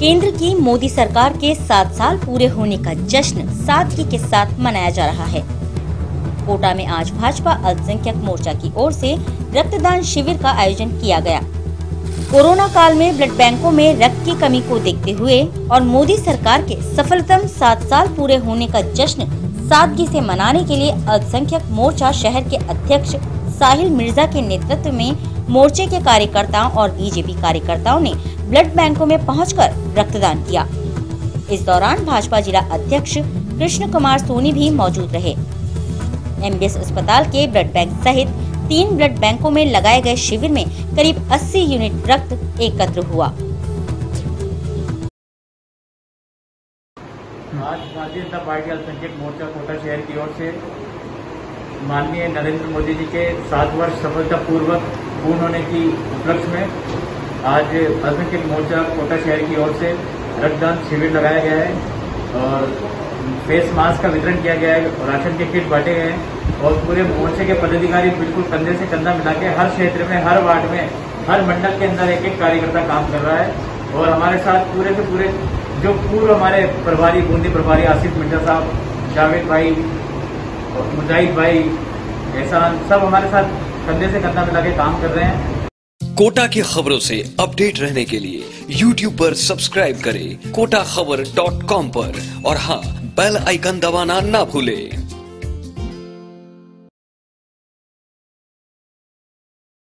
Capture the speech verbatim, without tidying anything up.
केंद्र की मोदी सरकार के सात साल पूरे होने का जश्न सादगी के साथ मनाया जा रहा है। कोटा में आज भाजपा अल्पसंख्यक मोर्चा की ओर से रक्तदान शिविर का आयोजन किया गया। कोरोना काल में ब्लड बैंकों में रक्त की कमी को देखते हुए और मोदी सरकार के सफलतम सात साल पूरे होने का जश्न सादगी से मनाने के लिए अल्पसंख्यक मोर्चा शहर के अध्यक्ष साहिल मिर्ज़ा के नेतृत्व में मोर्चे के कार्यकर्ताओं और बीजेपी कार्यकर्ताओं ने ब्लड बैंकों में पहुंचकर रक्तदान किया। इस दौरान भाजपा जिला अध्यक्ष कृष्ण कुमार सोनी भी मौजूद रहे। एमबीएस अस्पताल के ब्लड बैंक सहित तीन ब्लड बैंकों में लगाए गए शिविर में करीब अस्सी यूनिट रक्त एकत्र हुआ। आज भारतीय जनता पार्टी अल्पसंख्यक मोर्चा कोटा शहर की ओर से माननीय नरेंद्र मोदी जी के सात वर्ष सफलतापूर्वक पूर्ण होने की उपलक्ष्य में आज अल्पसंख्यक मोर्चा कोटा शहर की ओर से रक्तदान शिविर लगाया गया है और फेस मास्क का वितरण किया गया है, राशन के किट बांटे गए हैं और पूरे मोर्चे के पदाधिकारी बिल्कुल कंधे से कंधा मिला के हर क्षेत्र में, हर वार्ड में, हर मंडल के अंदर एक एक कार्यकर्ता काम कर रहा है। और हमारे साथ पूरे से पूरे जो पूर्व हमारे प्रभारी, बूंदी प्रभारी आशीष मिट्टा साहब, जावेद भाई और मुजाहिद भाई, एहसान, सब हमारे साथ कंधे से कंधा मिला के काम कर रहे हैं। कोटा की खबरों से अपडेट रहने के लिए यूट्यूब पर सब्सक्राइब करें कोटा खबर डॉट कॉम पर और हाँ, बेल आइकन दबाना ना भूलें।